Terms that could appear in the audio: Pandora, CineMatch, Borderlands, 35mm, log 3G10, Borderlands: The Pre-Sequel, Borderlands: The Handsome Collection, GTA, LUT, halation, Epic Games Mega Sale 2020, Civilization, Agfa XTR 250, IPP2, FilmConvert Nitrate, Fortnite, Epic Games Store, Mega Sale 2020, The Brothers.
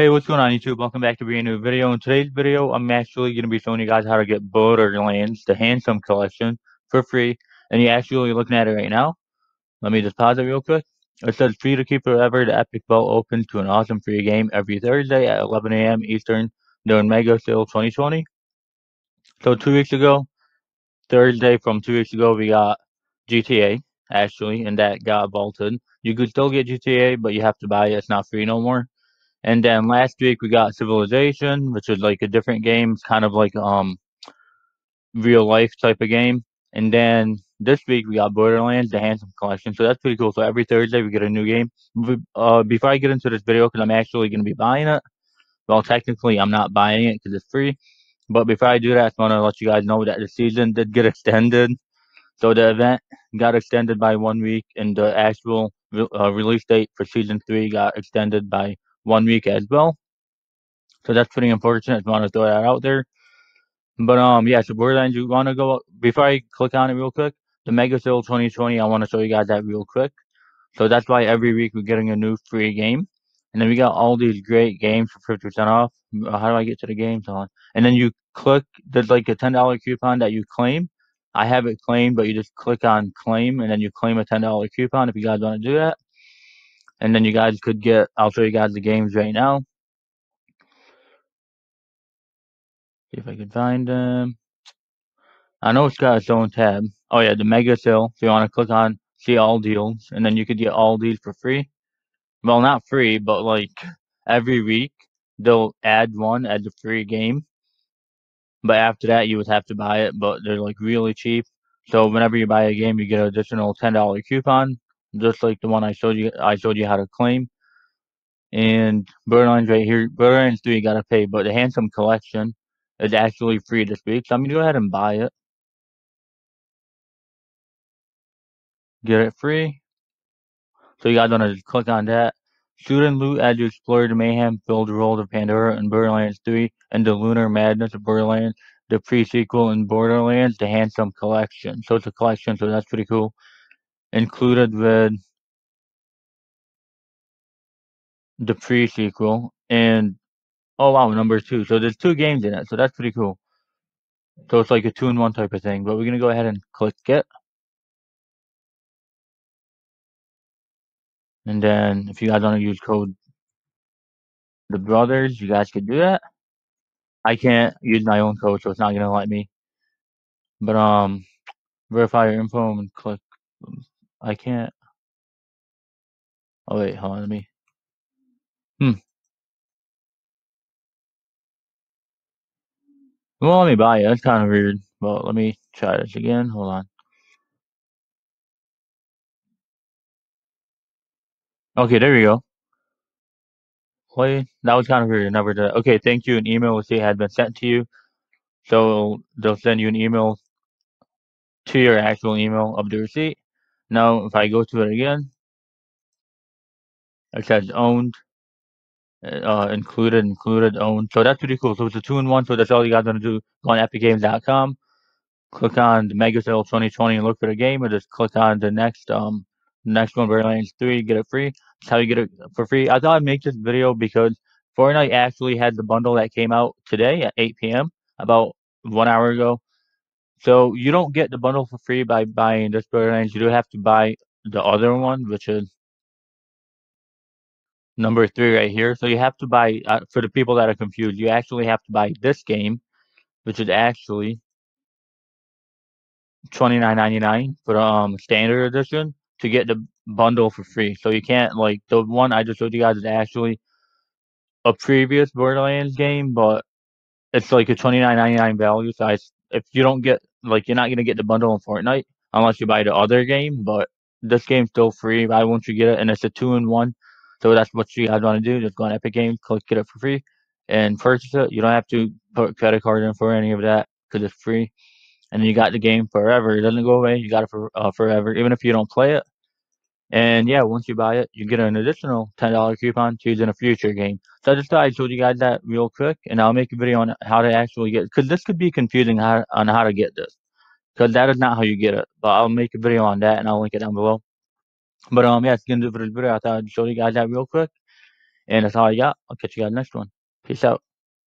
Hey, what's going on YouTube? Welcome back to a brand new video. In today's video, I'm actually going to be showing you guys how to get Borderlands, the Handsome Collection, for free. And you're actually looking at it right now. Let me just pause it real quick. It says, free to keep forever, the Epic Vault opens to an awesome free game every Thursday at 11 a.m. Eastern during Mega Sale 2020. So 2 weeks ago, Thursday from 2 weeks ago, we got GTA, actually, and that got vaulted. You could still get GTA, but you have to buy it. It's not free no more. And then last week we got Civilization, which is like a different game, kind of like real life type of game. And then this week we got Borderlands, the Handsome Collection. So that's pretty cool. So every Thursday we get a new game. Before I get into this video, because I'm actually going to be buying it. Well, technically I'm not buying it because it's free. But before I do that, I just want to let you guys know that the season did get extended. So the event got extended by 1 week, and the actual release date for season 3 got extended by 1 week as well. So that's pretty unfortunate. I want to throw that out there. But yeah, so Borderlands, you want to go, before I click on it real quick, the Mega Sale 2020, I want to show you guys that real quick. So that's why every week we're getting a new free game. And then we got all these great games for 50% off. How do I get to the games? And then you click, there's like a $10 coupon that you claim. I have it claimed, but you just click on claim, and then you claim a $10 coupon if you guys want to do that. And then you guys could get, I'll show you guys the games right now. See if I can find them. I know it's got its own tab. Oh yeah, the Mega Sale. So you want to click on see all deals. And then you could get all these for free. Well, not free, but like every week they'll add one as a free game. But after that you would have to buy it. But they're like really cheap. So whenever you buy a game you get an additional $10 coupon. Just like the one I showed you how to claim. And Borderlands right here, Borderlands 3 you gotta pay, but the Handsome Collection is actually free this week, so I'm gonna go ahead and buy it. Get it free. So you guys wanna just click on that. Shoot and loot as you explore the mayhem-filled world of Pandora and Borderlands 3 and the Lunar Madness of Borderlands, the pre-sequel in Borderlands, the Handsome Collection. So it's a collection, so that's pretty cool. Included with the pre-sequel and oh wow, number 2. So there's 2 games in it, so that's pretty cool. So it's like a 2-in-1 type of thing, but we're gonna go ahead and click it. And then if you guys want to use code The Brothers, you guys could do that. I can't use my own code, so it's not gonna let me. But verify your info and click. I can't. Oh wait, hold on, let me. Well, let me buy it. That's kind of weird. Well, let me try this again. Hold on. Okay, there we go. Wait, that was kind of weird. I never did. Okay, thank you. An email will say had been sent to you. So they'll send you an email to your actual email of the receipt. Now, if I go to it again, it says owned, included, owned. So that's pretty cool. So it's a 2-in-1. So that's all you guys want to do. Go on EpicGames.com, click on the Mega Sale 2020 and look for the game, or just click on the next one, Borderlands 3, get it free. That's how you get it for free. I thought I'd make this video because Fortnite actually had the bundle that came out today at 8 p.m., about 1 hour ago. So you don't get the bundle for free by buying this Borderlands. You do have to buy the other one, which is number 3 right here. So you have to buy, for the people that are confused, you actually have to buy this game, which is actually $29.99 for the standard edition to get the bundle for free. So you can't, like, the one I just showed you guys is actually a previous Borderlands game, but it's like a $29.99 value. So if you don't get, like, you're not going to get the bundle in Fortnite unless you buy the other game, but this game's still free. Why won't you get it? And it's a 2-in-1. So that's what you guys want to do. Just go on Epic Games, click get it for free, and purchase it. You don't have to put credit card in for any of that because it's free. And you got the game forever. It doesn't go away. You got it for forever, even if you don't play it. And yeah, once you buy it, you get an additional $10 coupon to use in a future game. So I just thought I showed you guys that real quick, and I'll make a video on how to actually get it, because this could be confusing on how to get this, because that is not how you get it. But I'll make a video on that, and I'll link it down below. But yeah, it's gonna do for this video. I thought I'd show you guys that real quick. And that's all I got. I'll catch you guys next one. Peace out.